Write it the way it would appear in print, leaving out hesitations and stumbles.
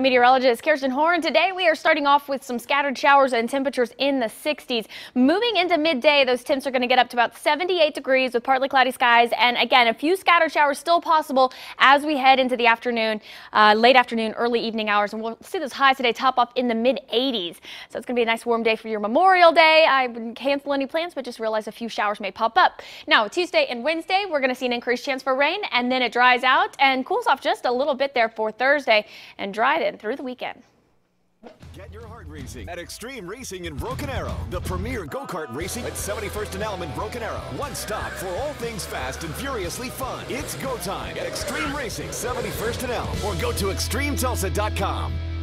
Meteorologist Kirsten Horn. Today we are starting off with some scattered showers and temperatures in the 60s. Moving into midday, those temps are going to get up to about 78 degrees with partly cloudy skies, and again a few scattered showers still possible as we head into the afternoon, late afternoon, early evening hours, and we'll see those highs today top up in the mid 80s. So it's going to be a nice warm day for your Memorial Day. I wouldn't cancel any plans, but just realize a few showers may pop up. Now Tuesday and Wednesday we're going to see an increased chance for rain, and then it dries out and cools off just a little bit there for Thursday and dry in through the weekend. Get your heart racing at Extreme Racing in Broken Arrow, the premier go-kart racing at 71st and Elm in Broken Arrow. One stop for all things fast and furiously fun. It's go time at Extreme Racing, 71st and Elm, or go to ExtremeTulsa.com.